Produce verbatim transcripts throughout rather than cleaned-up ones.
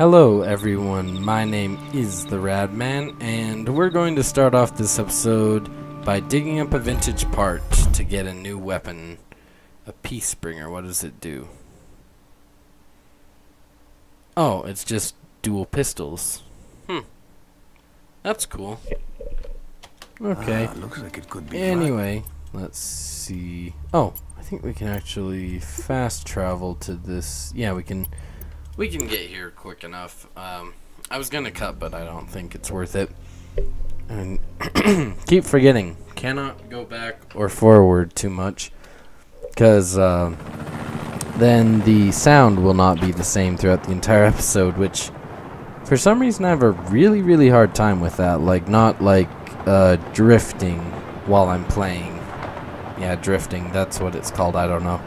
Hello everyone, my name is TheRadMan, and we're going to start off this episode by digging up a vintage part to get a new weapon. A Peacebringer, what does it do? Oh, it's just dual pistols. Hmm. That's cool. Okay. Uh, looks like it could be anyway, fun. Let's see. Oh, I think we can actually fast travel to this. Yeah, we can... We can get here quick enough. Um, I was going to cut, but I don't think it's worth it. And keep forgetting. Cannot go back or forward too much. Because uh, then the sound will not be the same throughout the entire episode. Which, for some reason, I have a really, really hard time with that. Like, not like uh, drifting while I'm playing. Yeah, drifting. That's what it's called. I don't know.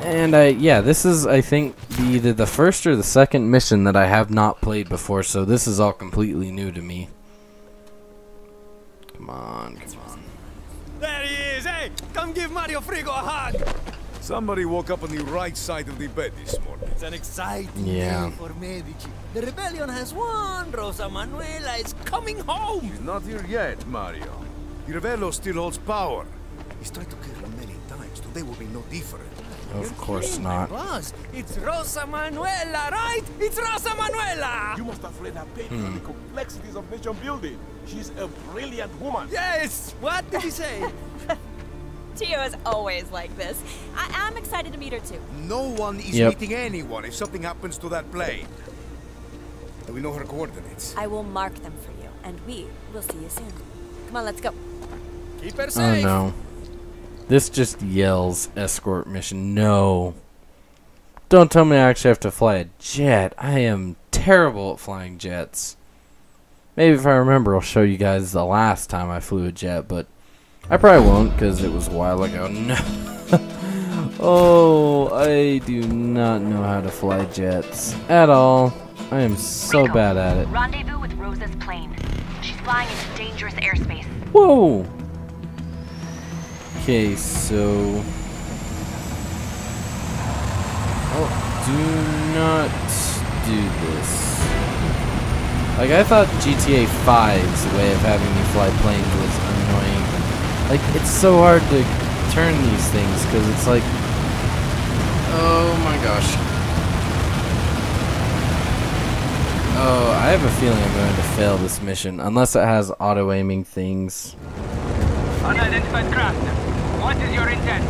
And I, yeah, this is, I think, either the first or the second mission that I have not played before, so this is all completely new to me. Come on, come on. There he is! Hey, come give Mario Frigo a hug! Somebody woke up on the right side of the bed this morning. It's an exciting yeah. day for Medici. The rebellion has won! Rosa Manuela is coming home! She's not here yet, Mario. Di Ravello still holds power. He's tried to kill her many times. Today will be no different. Of course not. It's Rosa Manuela, right? It's Rosa Manuela! You must have read her paper on the complexities of nation building. She's a brilliant woman. Yes! What did he say? Tio is always like this. I am excited to meet her too. No one is yep. meeting anyone if something happens to that plane. Do we know her coordinates? I will mark them for you, and we will see you soon. Come on, let's go. Keep her safe! Oh no. This just yells escort mission. No. Don't tell me I actually have to fly a jet. I am terrible at flying jets. Maybe if I remember, I'll show you guys the last time I flew a jet, but I probably won't because it was a while ago. No. Oh, I do not know how to fly jets at all. I am so Rico, bad at it. Rendezvous with Rosa's plane. She's flying into dangerous airspace. Whoa. Okay, so oh, do not do this. Like, I thought G T A five's way of having me fly planes was annoying. Like, it's so hard to turn these things because it's like, oh my gosh. Oh, I have a feeling I'm going to fail this mission unless it has auto-aiming things. Unidentified craft. What is your intent?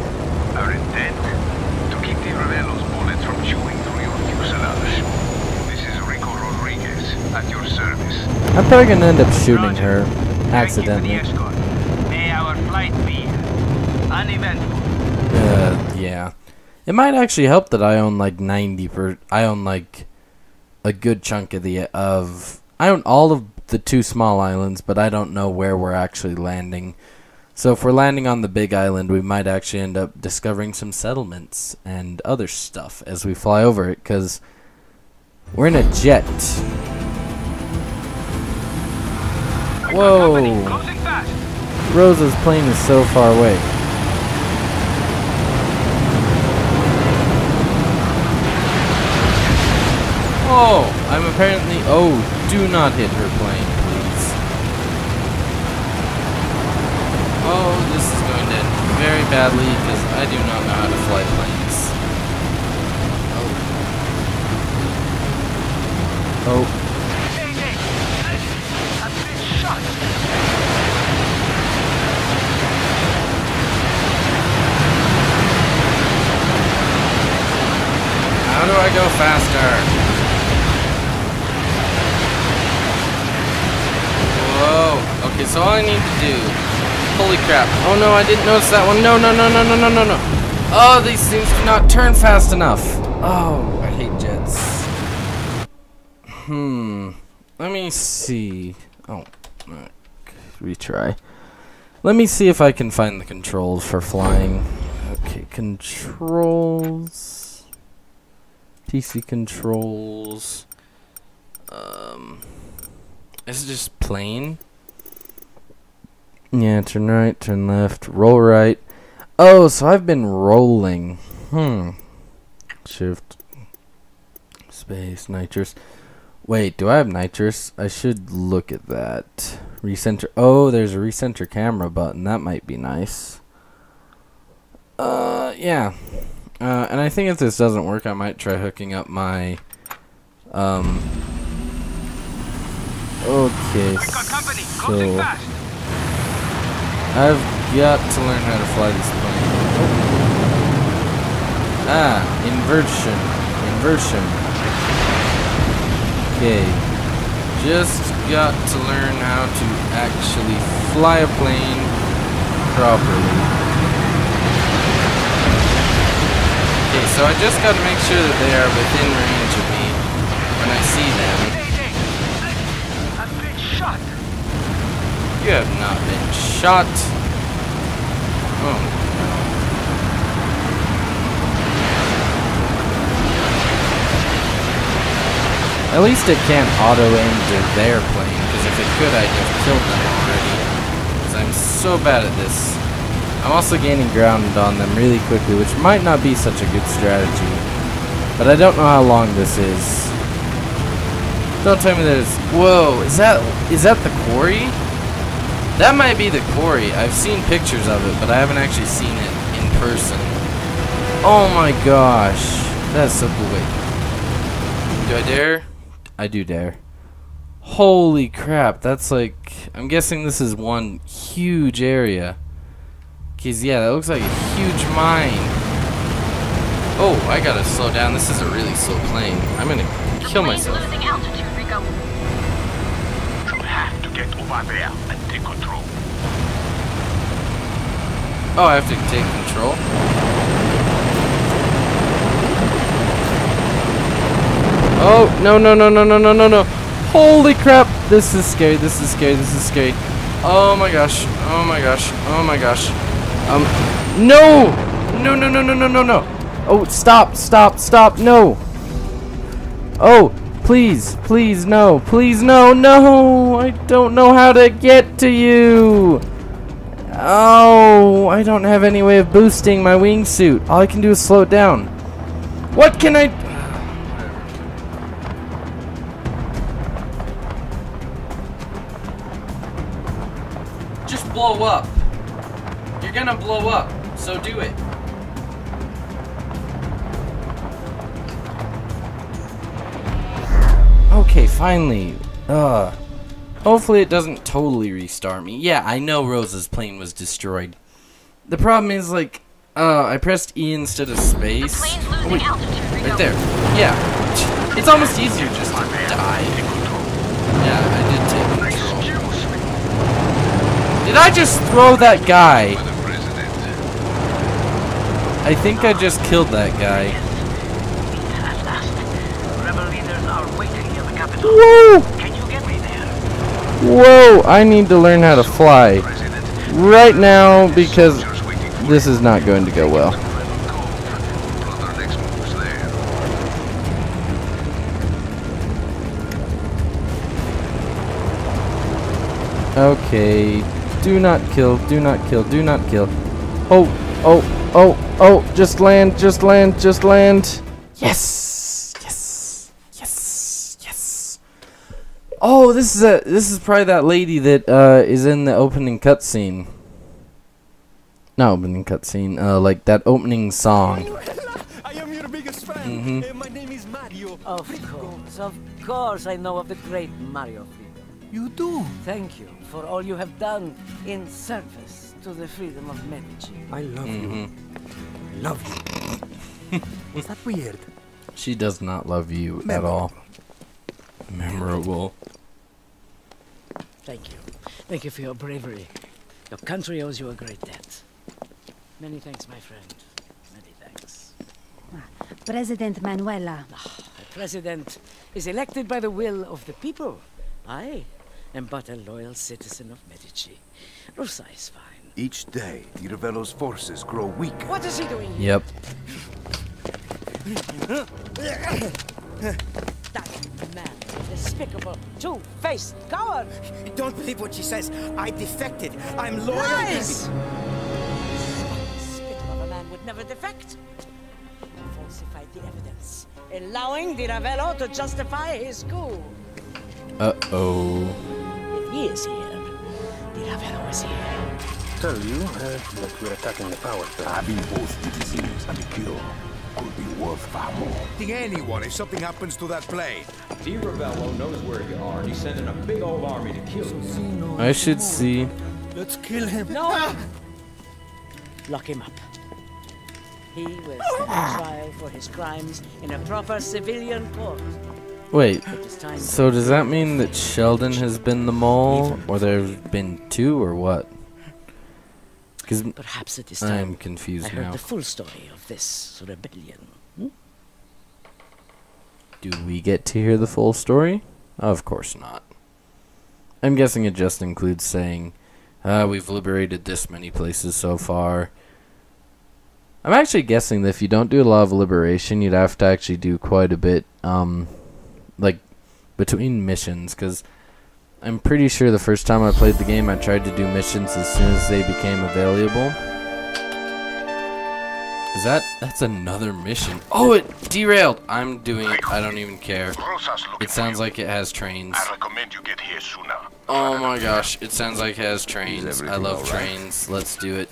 Our intent? To keep the Ravello's bullets from chewing through your fuselage. This is Rico Rodriguez, at your service. I'm probably gonna end up shooting Roger. her, accidentally. May our flight be uneventful. Uh, yeah. It might actually help that I own like ninety per. I own like a good chunk of the of. I own all of the two small islands, but I don't know where we're actually landing. So if we're landing on the big island, we might actually end up discovering some settlements and other stuff as we fly over it, because we're in a jet. Whoa! Rosa's plane is so far away. Oh! I'm apparently... Oh, do not hit her plane. Oh, this is going to end very badly because I do not know how to fly planes. Oh. Oh. Hey, hey! I've been shot! How do I go faster? Whoa. Okay, so all I need to do... Holy crap. Oh no, I didn't notice that one. No, no, no, no, no, no, no, no. Oh, these things do not turn fast enough. Oh, I hate jets. Hmm. Let me see. Oh, okay. Retry. Let me see if I can find the controls for flying. Okay, controls. P C controls. Um. Is it just plane? Yeah, turn right, turn left, roll right. Oh, so I've been rolling. Hmm. Shift. space, nitrous. Wait, do I have nitrous? I should look at that. Recenter. Oh, there's a recenter camera button. That might be nice. Uh, yeah. Uh, and I think if this doesn't work, I might try hooking up my, um, okay, so, I've got to learn how to fly this plane. Oh. Ah, inversion, inversion, okay, just got to learn how to actually fly a plane properly. So I just got to make sure that they are within range of me when I see them. I've been shot. You have not been shot. Oh. At least it can't auto-aim to their plane, because if it could, I'd have killed them already. Because I'm so bad at this. I'm also gaining ground on them really quickly, which might not be such a good strategy. But I don't know how long this is. Don't tell me that it's... Whoa, is that is that the quarry? That might be the quarry. I've seen pictures of it, but I haven't actually seen it in person. Oh my gosh. That's so cool. Wait. Do I dare? I do dare. Holy crap, that's like... I'm guessing this is one huge area. Cause yeah, that looks like a huge mine. Oh, I gotta slow down. This is a really slow plane. I'm gonna kill myself. Losing altitude, Rico. You have to get over there and take control. Oh, I have to take control. Oh no no no no no no no no! Holy crap! This is scary. This is scary. This is scary. Oh my gosh! Oh my gosh! Oh my gosh! Um, no! No, no, no, no, no, no, no. Oh, stop, stop, stop, no. Oh, please, please, no, please, no, no. I don't know how to get to you. Oh, I don't have any way of boosting my wingsuit. All I can do is slow it down. What can I... Just blow up. You're gonna blow up, so do it. Okay, finally. Uh, hopefully it doesn't totally restart me. Yeah, I know Rosa's plane was destroyed. The problem is, like, uh, I pressed E instead of space. The plane's losing altitude, Rico. Right there. Yeah. It's almost easier just to die. Yeah, I did take control. Did I just throw that guy? I think I just killed that guy. Whoa! Whoa! I need to learn how to fly right now because this is not going to go well. Okay. Do not kill. Do not kill. Do not kill. Oh! Oh! Oh, oh, just land, just land, just land. Yes, yes, yes, yes. Oh, this is a, this is probably that lady that uh, is in the opening cutscene. Not opening cutscene, uh, like that opening song. I am your biggest fan. Mm-hmm. Uh, my name is Mario. Of course, of course I know of the great Mario Frigo. You do? Thank you for all you have done in service to the freedom of Medici. I love mm-hmm. you. Love you. Was that weird? She does not love you Memorable. at all. Memorable. Thank you. Thank you for your bravery. Your country owes you a great debt. Many thanks, my friend. Many thanks. President Manuela. Oh, the president is elected by the will of the people. I am but a loyal citizen of Medici. Rosa is fine. Each day, Di Ravello's forces grow weaker. What is he doing? Yep. That man, despicable, two-faced coward! Don't believe what she says. I defected. I'm loyal. Lies! Despicable of a man would never defect. falsified the evidence, allowing Di Ravello to justify his coup. Uh-oh. If he is here, Di Ravello is here. Tell you uh, that we're attacking the power plant. Having both the disease and the cure could be worth far more. Anyone, if something happens to that plane. Di Ravello knows where you are, and he's sending a big old army to kill you. I should see. Let's kill him. No! Ah! Lock him up. He will stand trial for his crimes in a proper civilian court. Wait, so does that mean that Sheldon has been the mole, or there's been two, or what? Because perhaps at this time I'm confused I heard now. The full story of this rebellion. Hmm? Do we get to hear the full story? Of course not. I'm guessing it just includes saying, uh, "We've liberated this many places so far." I'm actually guessing that if you don't do a lot of liberation, you'd have to actually do quite a bit, um, like, between missions, because I'm pretty sure the first time I played the game, I tried to do missions as soon as they became available. Is that... that's another mission. Oh, it derailed! I'm doing it. I don't even care. It sounds like it has trains. I recommend you get here sooner. Oh my gosh, it sounds like it has trains. I love trains. Let's do it.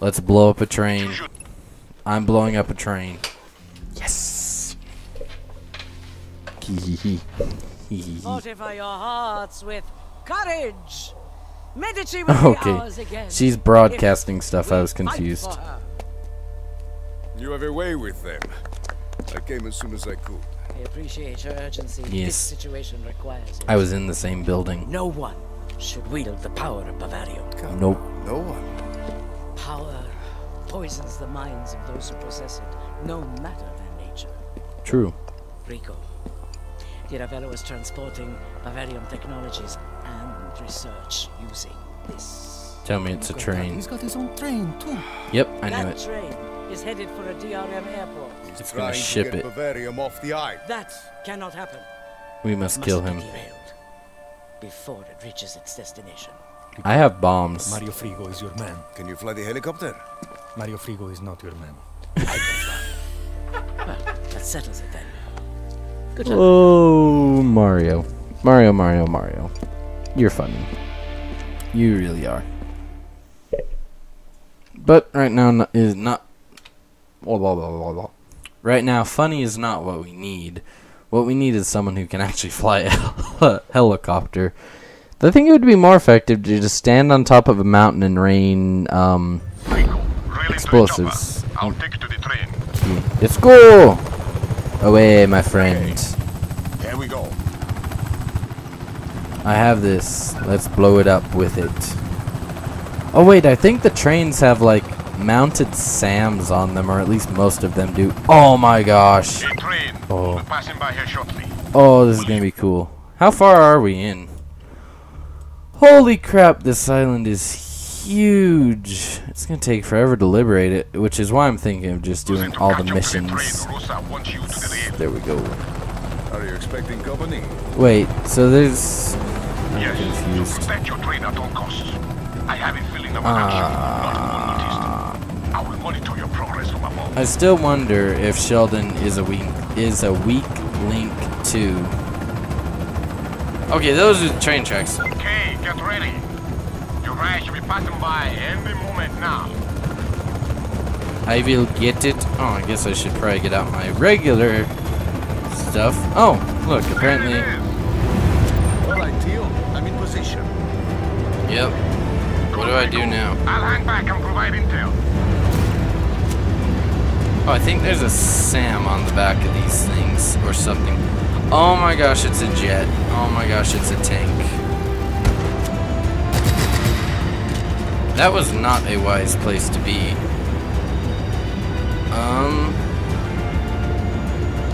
Let's blow up a train. I'm blowing up a train. Yes. Fortify your hearts with courage. Medici will be ours again. She's broadcasting stuff. I was confused. You have a way with them. I came as soon as I could. I appreciate your urgency. Yes. This situation requires it. I was in the same building. No one should wield the power of Bavarium. Nope. No one. Power poisons the minds of those who possess it, no matter their nature. True. Rico, Di Ravello is transporting Bavarium technologies and research using this. Tell me it's a train. He's got his own train too. Yep, I knew it. That train is headed for a D R M airport. It's gonna ship it. Bavarium off the eye. That cannot happen. We must kill him before it reaches its destination. I have bombs. Mario Frigo is your man. Can you fly the helicopter? Mario Frigo is not your man. I can fly. Well, that settles it then. Good luck. Oh, Mario. Mario, Mario, Mario. You're funny. You really are. But right now is not... Blah, blah, blah, blah, blah. Right now, funny is not what we need. What we need is someone who can actually fly a helicopter. I think it would be more effective to just stand on top of a mountain and rain um, explosives. I'll take you to the train. Let's go! Away, my friend. Okay. Here we go. I have this. Let's blow it up with it. Oh wait, I think the trains have like mounted SAMs on them, or at least most of them do. Oh my gosh! A train. Oh. We're passing by here shortly. Oh, this is gonna be cool. How far are we in? Holy crap, this island is huge. It's going to take forever to liberate it, which is why I'm thinking of just doing all the missions. There we go. Are you expecting company? Wait, so there's... I'm confused. Ah. I still wonder if Sheldon is a weak, is a weak link to... Okay, those are the train tracks. Okay, get ready. Your ride should be passing by any moment now. I will get it. Oh, I guess I should probably get out my regular stuff. Oh, look, apparently. Alright, Tio, I'm in position. Yep. What do I do now? I'll hang back and provide intel. Oh, I think there's a SAM on the back of these things or something. Oh my gosh, it's a jet. Oh my gosh, it's a tank. That was not a wise place to be. Um...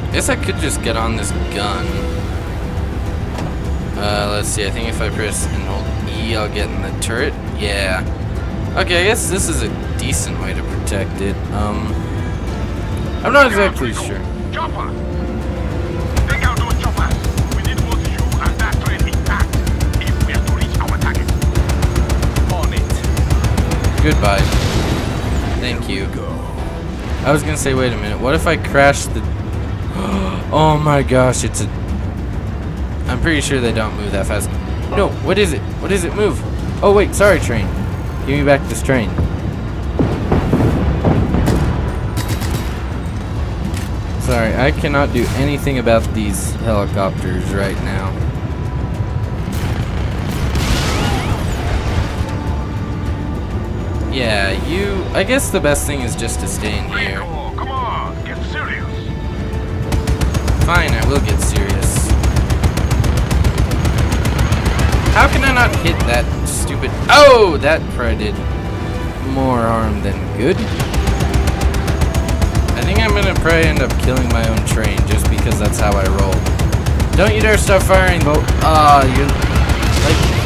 I guess I could just get on this gun. Uh, let's see, I think if I press and hold E, I'll get in the turret. Yeah. Okay, I guess this is a decent way to protect it. Um... I'm not exactly sure. Goodbye. Thank you. I was gonna say, wait a minute, what if I crash the... Oh my gosh, it's a... I'm pretty sure they don't move that fast. No, what is it? What is it? Move! Oh wait, sorry train. Give me back this train. Sorry, I cannot do anything about these helicopters right now. Yeah, you... I guess the best thing is just to stay in here. Rico, come on, get serious. Fine, I will get serious. How can I not hit that stupid... Oh, that probably did more harm than good. I think I'm gonna probably end up killing my own train just because that's how I roll. Don't you dare stop firing, but... Ah, oh, you're... like...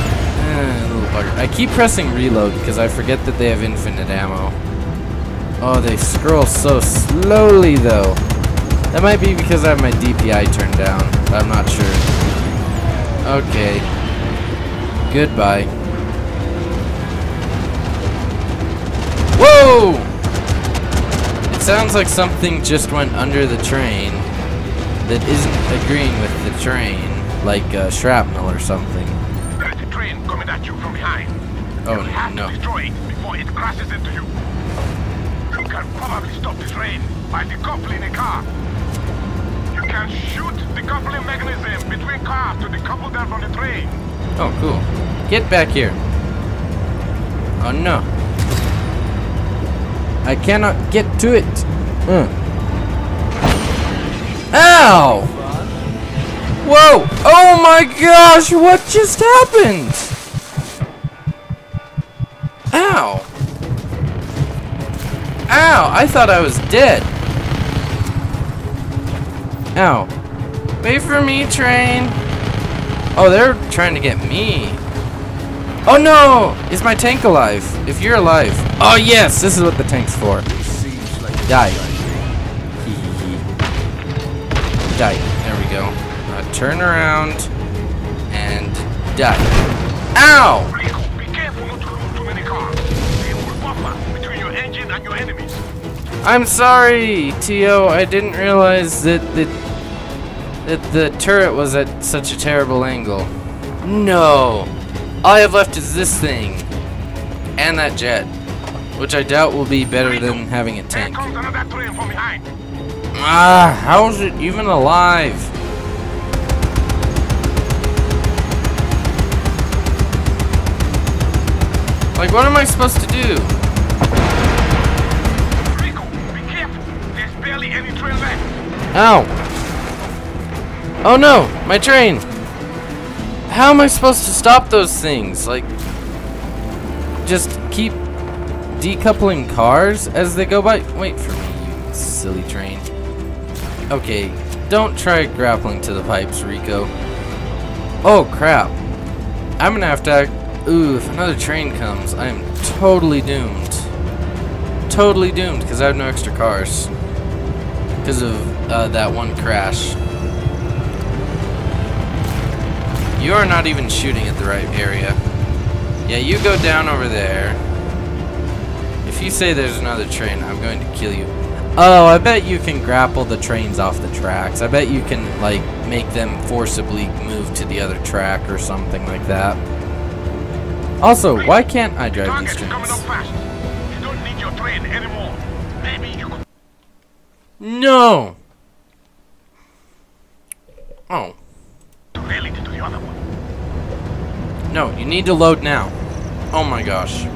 I keep pressing reload because I forget that they have infinite ammo. Oh, they scroll so slowly though. That might be because I have my D P I turned down. I'm not sure. Okay. Goodbye. Whoa! It sounds like something just went under the train that isn't agreeing with the train. Like uh, shrapnel or something. Coming at you from behind. Oh, you have no. to destroy it before it crashes into you. You can probably stop the train by decoupling the car. You can shoot the coupling mechanism between cars to decouple them from the train. Oh, cool. Get back here. Oh, no. I cannot get to it. Mm. Ow! Whoa! Oh my gosh! What just happened? Ow! Ow! I thought I was dead. Ow. Wait for me, train. Oh, they're trying to get me. Oh no! Is my tank alive? If you're alive. Oh yes! This is what the tank's for. Die. Die. There we go. Uh, turn around and die. Ow! Rico, be careful not to load too many cars. They will buffer between your engine and your enemies. I'm sorry, Tio. I didn't realize that the that the turret was at such a terrible angle. No. All I have left is this thing and that jet, which I doubt will be better Rico, than having a tank. There comes another train from behind. Ah, how is it even alive? Like, what am I supposed to do? Rico, be careful. There's barely any train left. Ow. Oh no, my train. How am I supposed to stop those things? Like, just keep decoupling cars as they go by? Wait for me, you silly train. Okay, don't try grappling to the pipes, Rico. Oh crap. I'm gonna have to act. Ooh, if another train comes, I am totally doomed. Totally doomed, because I have no extra cars. Because of uh, that one crash. You are not even shooting at the right area. Yeah, you go down over there. If you say there's another train, I'm going to kill you. Oh, I bet you can grapple the trains off the tracks. I bet you can, like, make them forcibly move to the other track or something like that. Also, why can't I drive these trains? No! Oh. No, you need to load now. Oh my gosh.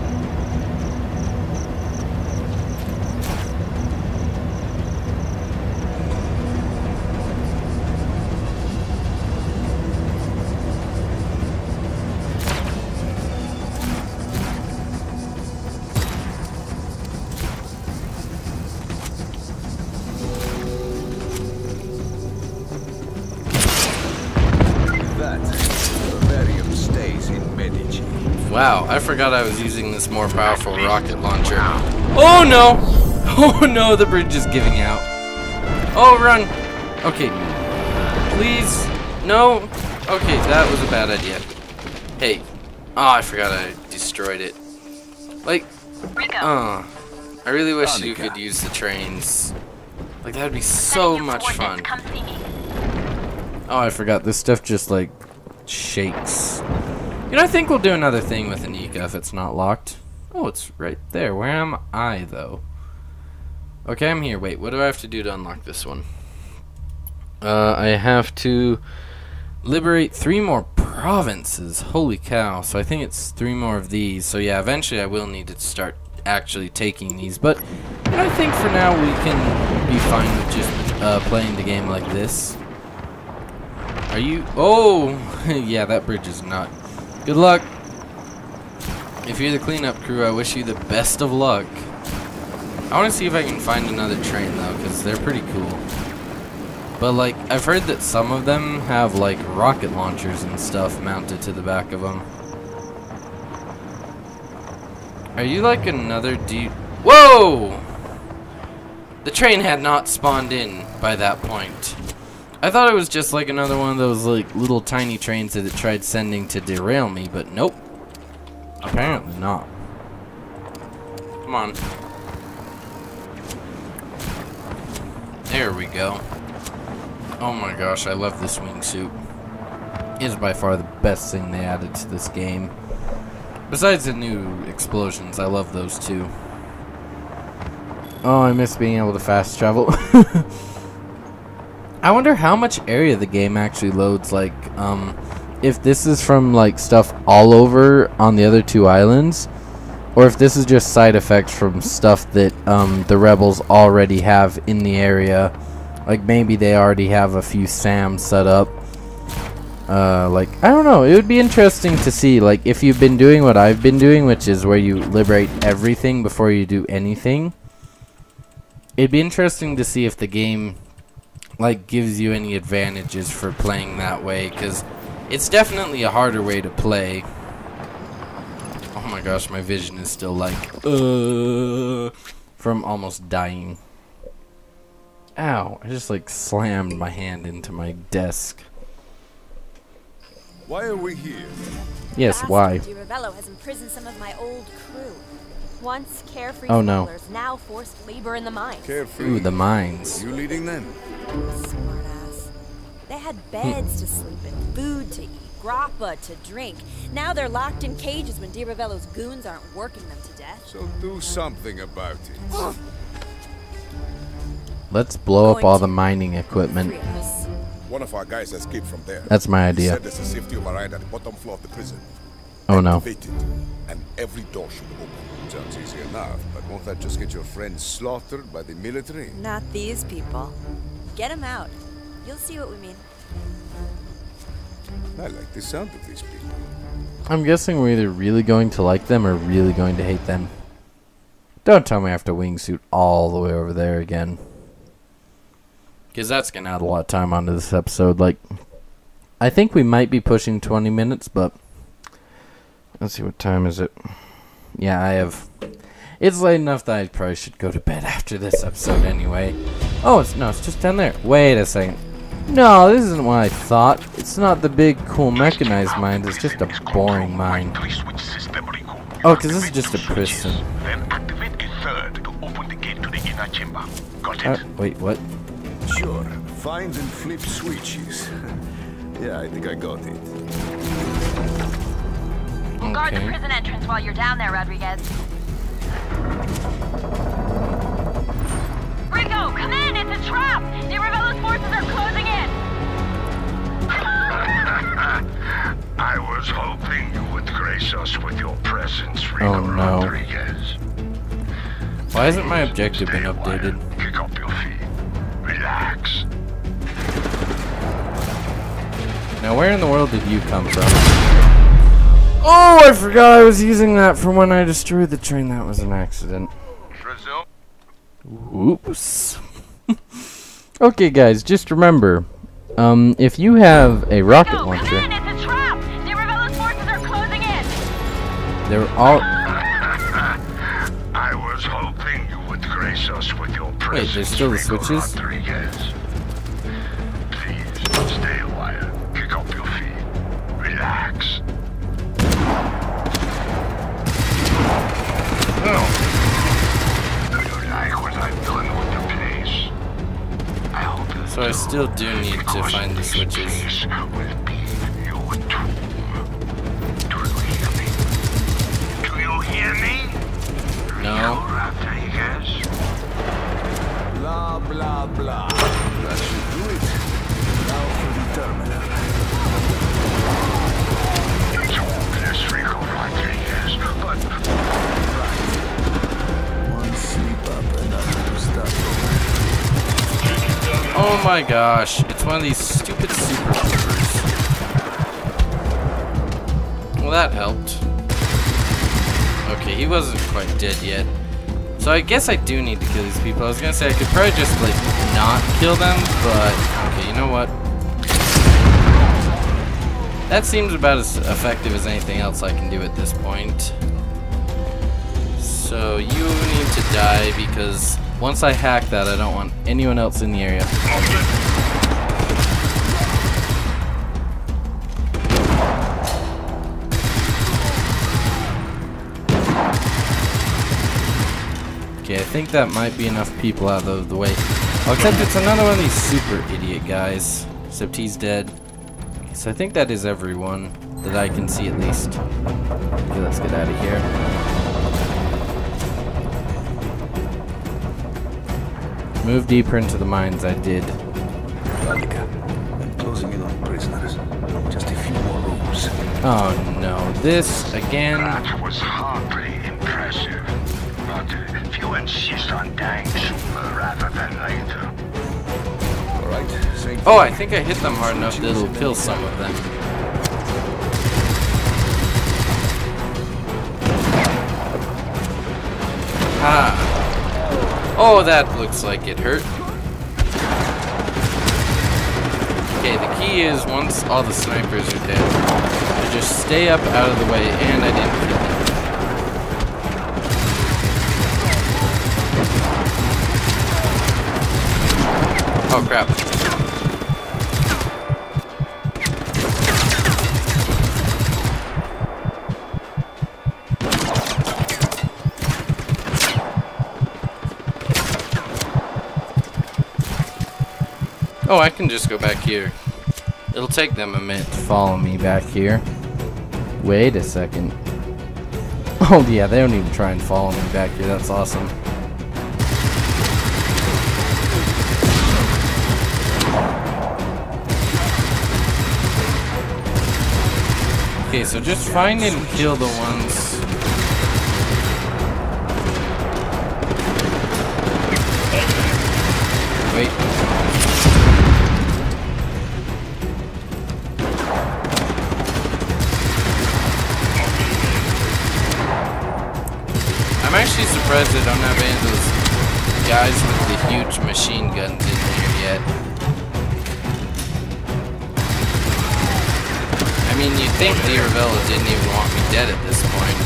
Wow, I forgot I was using this more powerful rocket launcher. Oh no! Oh no, the bridge is giving out. Oh, run! Okay. Please. No. Okay, that was a bad idea. Hey. Oh, I forgot I destroyed it. Like, Rico. Uh, I really wish Monica. you could use the trains. Like, that would be so much fun. Oh, I forgot. This stuff just, like, shakes. You know, I think we'll do another thing with Anika if it's not locked. Oh, it's right there. Where am I, though? Okay, I'm here. Wait, what do I have to do to unlock this one? Uh, I have to liberate three more provinces. Holy cow. So I think it's three more of these. So, yeah, eventually I will need to start actually taking these, but I think for now we can be fine with just uh, playing the game like this. Are you? Oh, yeah, that bridge is not. Good luck. If you're the cleanup crew, I wish you the best of luck. I want to see if I can find another train though, because they're pretty cool. But like, I've heard that some of them have like rocket launchers and stuff mounted to the back of them. Are you like another deep? Whoa! The train had not spawned in by that point. I thought it was just like another one of those like little tiny trains that it tried sending to derail me, but nope. Apparently not. Come on. There we go. Oh my gosh, I love this wingsuit. It is by far the best thing they added to this game. Besides the new explosions, I love those too. Oh, I miss being able to fast travel. I wonder how much area the game actually loads. Like, um, if this is from like stuff all over on the other two islands, or if this is just side effects from stuff that um, the rebels already have in the area. Like maybe they already have a few SAMs set up. Uh, like, I don't know, it would be interesting to see, like, if you've been doing what I've been doing, which is where you liberate everything before you do anything, it'd be interesting to see if the game, like, gives you any advantages for playing that way, because it's definitely a harder way to play. Oh my gosh, my vision is still, like, uh, from almost dying. Ow, I just, like, slammed my hand into my desk. Why are we here? Yes, why? Di Ravello has imprisoned some of my old crew. Once carefree oh, no. now forced labor in the mines. Carefree. Ooh, the mines. You leading them? Smartass. They had beds to sleep in, food to eat, grappa to drink. Now they're locked in cages when Di Ravello's goons aren't working them to death. So do something about it. Let's blow up all the mining equipment. One of our guys escaped from there. That's my idea. He said there's a safety override at the bottom floor of the prison. Oh no. Activate it, and every door should open. Sounds easy enough, but won't that just get your friends slaughtered by the military? Not these people. Get them out. You'll see what we mean. I like the sound of these people. I'm guessing we're either really going to like them or really going to hate them. Don't tell me I have to wingsuit all the way over there again. Because that's going to add a lot of time onto this episode. Like, I think we might be pushing twenty minutes, but let's see, what time is it? Yeah, I have. It's late enough that I probably should go to bed after this episode anyway. Oh, it's no, it's just down there. Wait a second. No, this isn't what I thought. It's not the big, cool, mechanized mine. It's just a boring mine. Oh, because this is just a prison. Then activate a third to open the gate to the inner chamber. Got it? Wait, what? Sure, find and flip switches. Yeah, I think I got it. Okay. Guard the prison entrance while you're down there, Rodriguez. Rico, come in! It's a trap! Di Ravello's forces are closing in! I was hoping you would grace us with your presence, Rico oh, no. Rodriguez. Why hasn't my objective Stay been updated? Wild. Kick up your feet. Relax. Now where in the world did you come from? Oh, I forgot I was using that from when I destroyed the train. That was an accident. Oops. Okay guys, just remember, um, if you have a rocket launcher. They're all I was hoping you would grace us with your Wait, there's still the switches? Please stay a while. Kick up your feet. Relax. No. still do need to find the switches. No. Blah blah blah. That should do it. Now for the terminal. It's hopeless, Rico Rodriguez, but right. One sleep up, another stop. Oh my gosh! It's one of these stupid supercomputers. Well, that helped. Okay, he wasn't quite dead yet. So I guess I do need to kill these people. I was gonna say I could probably just like not kill them, but okay, you know what? That seems about as effective as anything else I can do at this point. So you need to die because once I hack that, I don't want anyone else in the area. Okay, I think that might be enough people out of the way. Oh, except it's another one of these super idiot guys. Except he's dead. So I think that is everyone that I can see at least. Okay, let's get out of here. Move deeper into the mines, I did. I'm closing in on prisoners. Just a few more rooms. Oh no, this again. That was hardly impressive. If you insist on dying sooner rather than later. All right. Oh, I think I hit them hard enough that it'll kill some of them. Ah. Oh, that looks like it hurt. Okay, the key is once all the snipers are dead, to just stay up out of the way, and I didn't kill them. Oh crap. Oh, I can just go back here. It'll take them a minute to follow me back here. Wait a second. Oh yeah, they don't even try and follow me back here. That's awesome. Okay, so just find and kill the ones. Wait. I'm actually surprised I don't have any of those guys with the huge machine guns in here yet. I mean, you'd think Di Ravello didn't even want me dead at this point.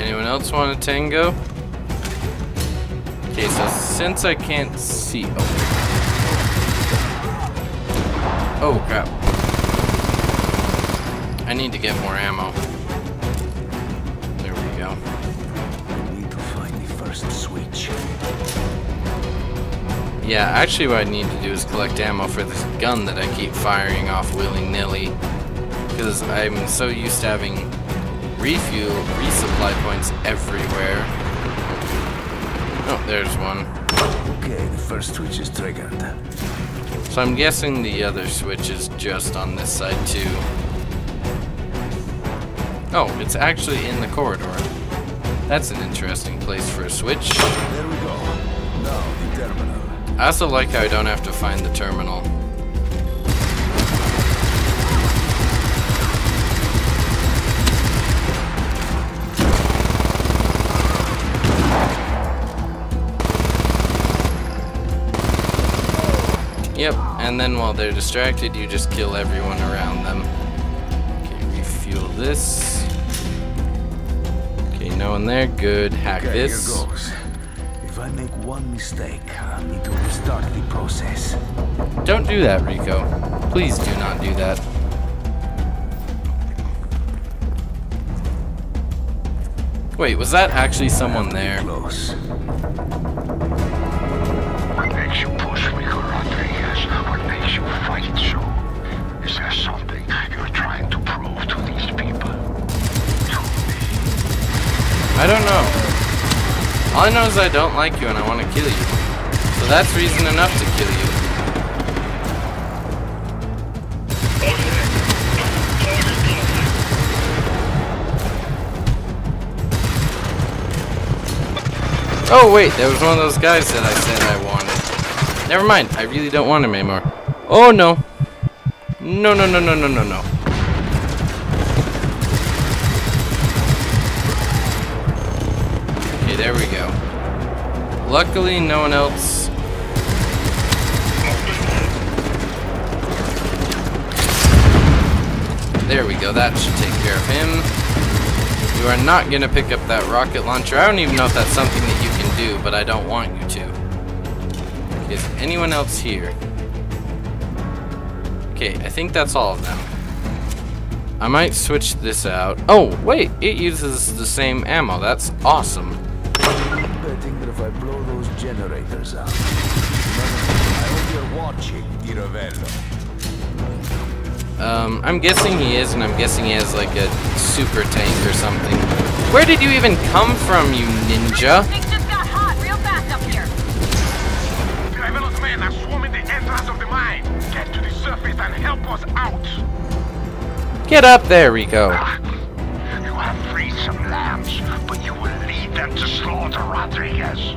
Anyone else want a tango? Okay, so since I can't see... Oh, oh crap. I need to get more ammo. Switch. Yeah, actually what I need to do is collect ammo for this gun that I keep firing off willy-nilly, because I'm so used to having refuel, resupply points everywhere. Oh, there's one. Okay, the first switch is triggered. So I'm guessing the other switch is just on this side too. Oh, it's actually in the corridor. That's an interesting place for a switch. There we go. Now the terminal. I also like how I don't have to find the terminal. Yep, and then while they're distracted, you just kill everyone around them. Okay, refuel this. No one there. Good. Hack okay, this. Here goes. If I make one mistake, I'll need to restart the process. Don't do that, Rico. Please do not do that. Wait, was that actually someone there? Close. What makes you push, Rico Rodriguez? What makes you fight so? Is there something you're trying to prove to these people? To me? I don't know. All I know is I don't like you and I want to kill you. So that's reason enough to kill you. Oh wait, there was one of those guys that I said I wanted. Never mind, I really don't want him anymore. Oh no. No, no, no, no, no, no, no. Okay, there we go. Luckily, no one else. There we go, that should take care of him. You are not going to pick up that rocket launcher. I don't even know if that's something that you can do, but I don't want you to. Is anyone else here? Okay, I think that's all of them. I might switch this out. Oh, wait, it uses the same ammo. That's awesome. I'm betting that if I blow those generators out, I hope you're watching, Di Ravello. Um, I'm guessing he is, and I'm guessing he has like a super tank or something. Where did you even come from, you ninja? Things just got hot real fast up here. Ravello's men are swarming the entrance of the mine. Get to the surface and help us out. Get up there, Rico. Ah, you have freed some lambs, but you will lead them to slaughter, Rodriguez.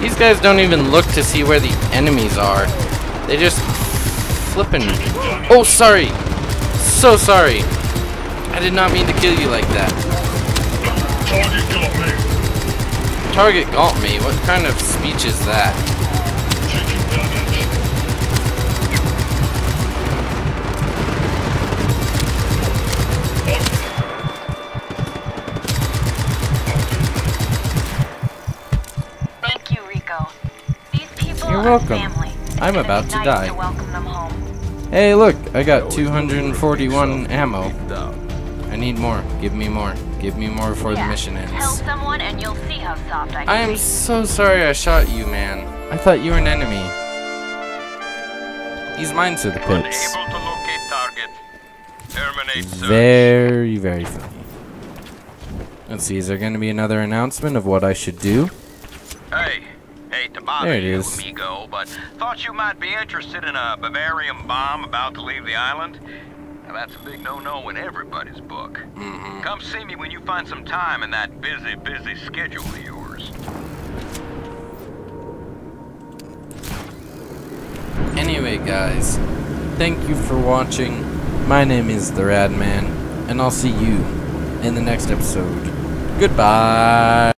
These guys don't even look to see where the enemies are. They just flippin'. Oh, sorry. So sorry. I did not mean to kill you like that. Target got me. Target got me? What kind of speech is that? Welcome. I'm about to die. Hey, look, I got two hundred forty-one ammo. I need more. Give me more. Give me more before the mission ends. I am so sorry I shot you, man. I thought you were an enemy. These mines are the pits. Very, very funny. Let's see, is there going to be another announcement of what I should do? Hey. Hate to bother there it you, is. Amigo, but thought you might be interested in a Bavarium bomb about to leave the island. Now that's a big no-no in everybody's book. Mm-hmm. Come see me when you find some time in that busy, busy schedule of yours. Anyway, guys, thank you for watching. My name is TheRadMan, and I'll see you in the next episode. Goodbye.